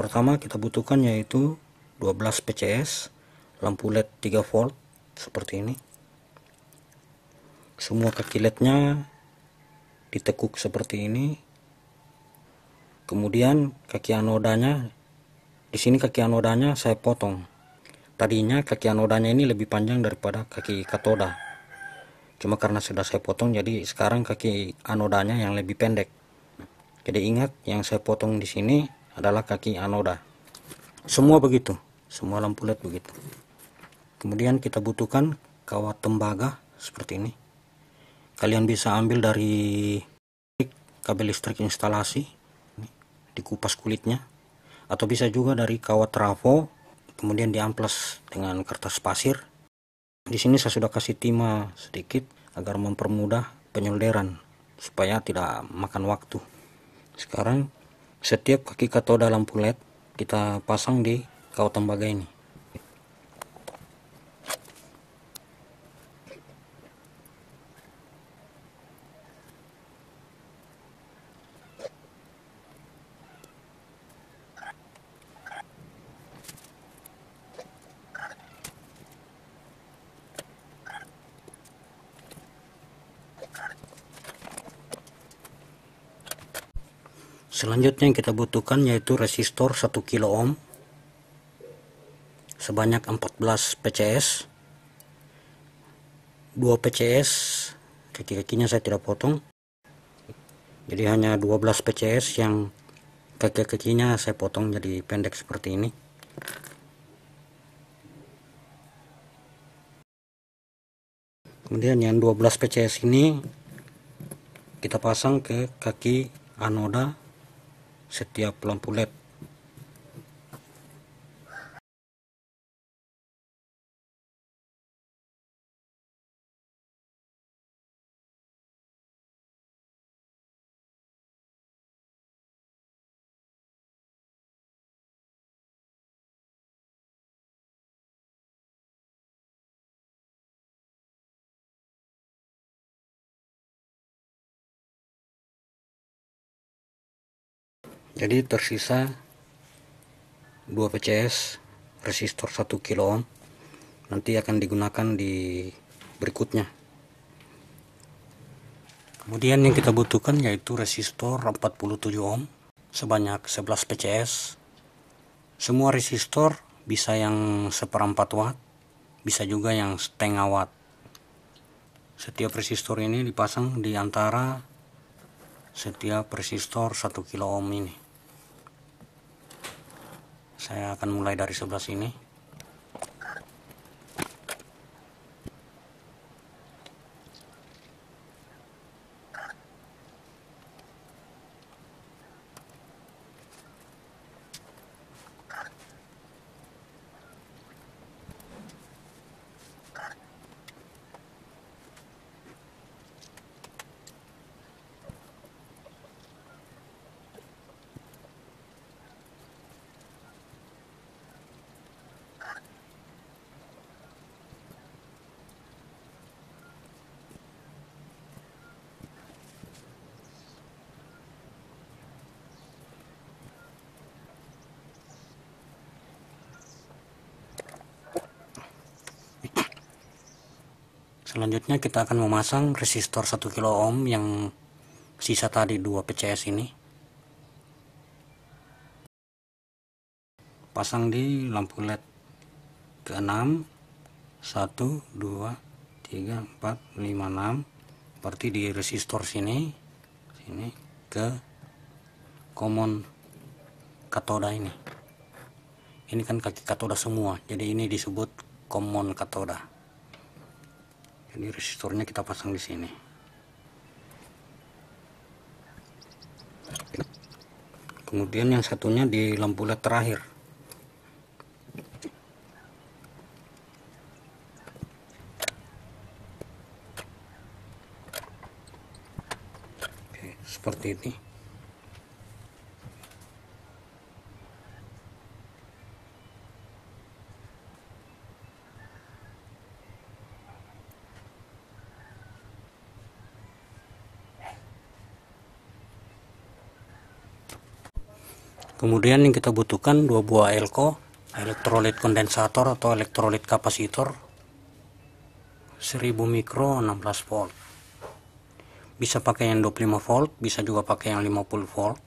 pertama kita butuhkan yaitu 12 PCS, lampu LED 3 volt seperti ini. Semua kaki LED-nya ditekuk seperti ini. Kemudian kaki anodanya, di sini kaki anodanya saya potong. Tadinya kaki anodanya ini lebih panjang daripada kaki katoda. Cuma karena sudah saya potong, jadi sekarang kaki anodanya yang lebih pendek. Jadi ingat, yang saya potong di sini adalah kaki anoda. Semua begitu, semua lampu LED begitu. Kemudian kita butuhkan kawat tembaga seperti ini. Kalian bisa ambil dari kabel listrik instalasi, dikupas kulitnya, atau bisa juga dari kawat trafo, kemudian diamplas dengan kertas pasir. Di sini saya sudah kasih timah sedikit agar mempermudah penyolderan supaya tidak makan waktu. Sekarang setiap kaki katoda lampu LED kita pasang di kawat tembaga ini. Selanjutnya yang kita butuhkan yaitu resistor 1 kilo ohm sebanyak 14 PCS, 2 PCS, kaki-kakinya saya tidak potong, jadi hanya 12 PCS yang kaki-kakinya saya potong jadi pendek seperti ini. Kemudian yang 12 PCS ini kita pasang ke kaki anoda setiap lampu LED. Jadi tersisa 2 PCS resistor 1 kilo ohm, nanti akan digunakan di berikutnya. Kemudian yang kita butuhkan yaitu resistor 47 ohm sebanyak 11 PCS. Semua resistor bisa yang 1/4 watt, bisa juga yang 0,5 watt. Setiap resistor ini dipasang di antara setiap resistor 1 kilo ohm ini. Saya akan mulai dari sebelah sini. Selanjutnya kita akan memasang resistor 1 kilo ohm yang sisa tadi 2 PCS ini. Pasang di lampu LED ke-6, 1, 2, 3, 4, 5, 6. Berarti di resistor sini ke common katoda ini. Ini kan kaki katoda semua, jadi ini disebut common katoda. Jadi resistornya kita pasang di sini. Kemudian yang satunya di lampu LED terakhir. Oke, seperti ini. Kemudian yang kita butuhkan 2 buah elko, elektrolit kondensator atau elektrolit kapasitor 1000 mikro 16 volt. Bisa pakai yang 25 volt, bisa juga pakai yang 50 volt.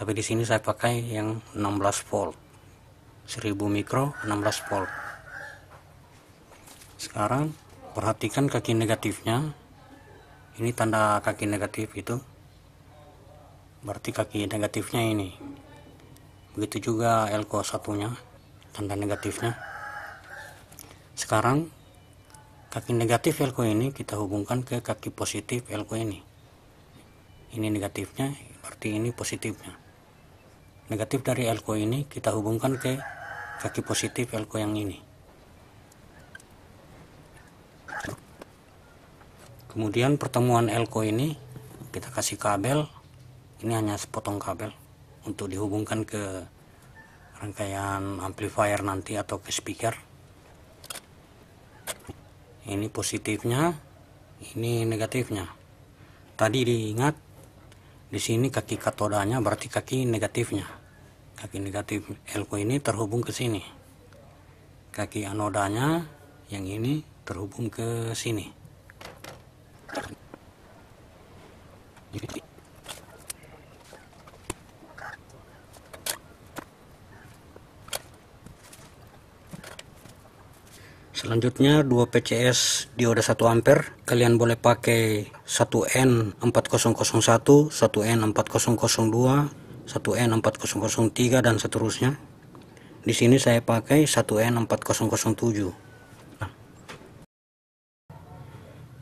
Tapi di sini saya pakai yang 16 volt. 1000 mikro 16 volt. Sekarang perhatikan kaki negatifnya. Ini tanda kaki negatif itu. Berarti kaki negatifnya ini. Begitu juga elko satunya, tanda negatifnya. Sekarang kaki negatif elko ini kita hubungkan ke kaki positif elko ini. Ini negatifnya, berarti ini positifnya. Negatif dari elko ini kita hubungkan ke kaki positif elko yang ini. Kemudian pertemuan elko ini kita kasih kabel. Ini hanya sepotong kabel untuk dihubungkan ke rangkaian amplifier nanti atau ke speaker. Ini positifnya, ini negatifnya. Tadi diingat di sini kaki katodanya, berarti kaki negatifnya. Kaki negatif elko ini terhubung ke sini. Kaki anodanya yang ini terhubung ke sini. Selanjutnya 2 PCS dioda 1 ampere. Kalian boleh pakai 1N4001, 1N4002, 1N4003 dan seterusnya. Di sini saya pakai 1N4007. Nah,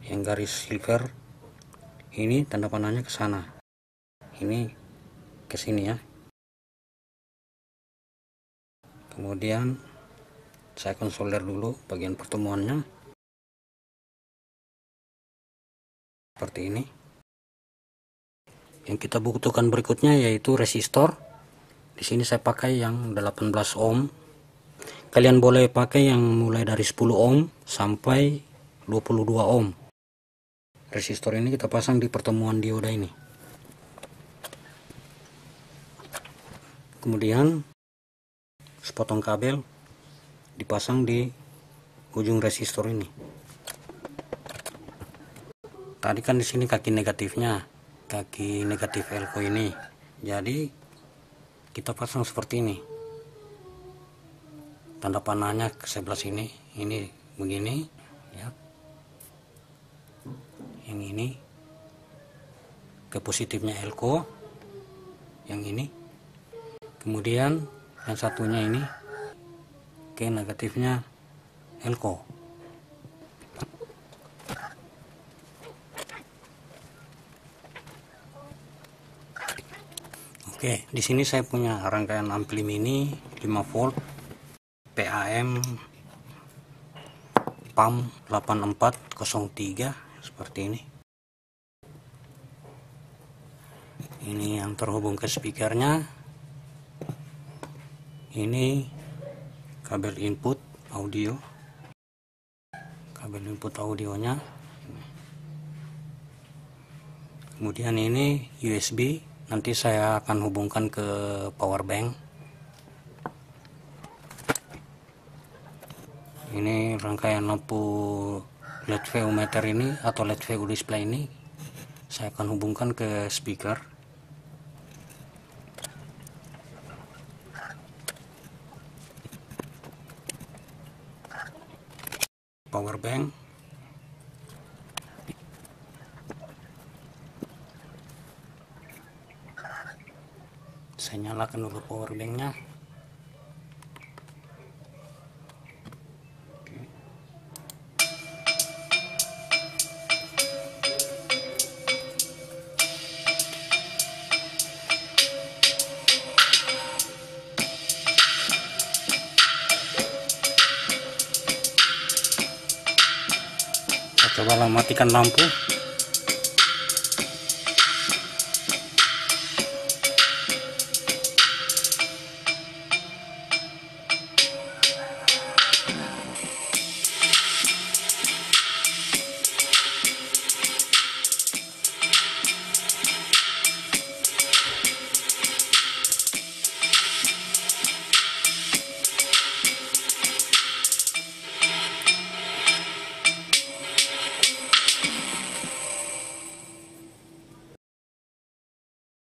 yang garis silver ini tanda panahnya ke sana. Ini ke sini ya. Kemudian saya akan solder dulu bagian pertemuannya seperti ini. Yang kita butuhkan berikutnya yaitu resistor. Di sini saya pakai yang 18 ohm. Kalian boleh pakai yang mulai dari 10 ohm sampai 22 ohm. Resistor ini kita pasang di pertemuan dioda ini. Kemudian sepotong kabel dipasang di ujung resistor ini. Tadi kan di sini kaki negatifnya, kaki negatif elko ini. Jadi kita pasang seperti ini. Tanda panahnya ke sebelah sini, ini begini, ya. Yang ini ke positifnya elko, yang ini. Kemudian yang satunya ini ke negatifnya elko. Oke, di sini saya punya rangkaian ampli mini 5 volt PAM8403 seperti ini. Ini yang terhubung ke speakernya. Ini kabel input audio, kabel input audionya. Kemudian ini USB, nanti saya akan hubungkan ke power bank. Ini rangkaian lampu LED VU meter ini atau LED VU display ini saya akan hubungkan ke speaker. Power bank, saya nyalakan dulu power banknya. Coba matikan lampu.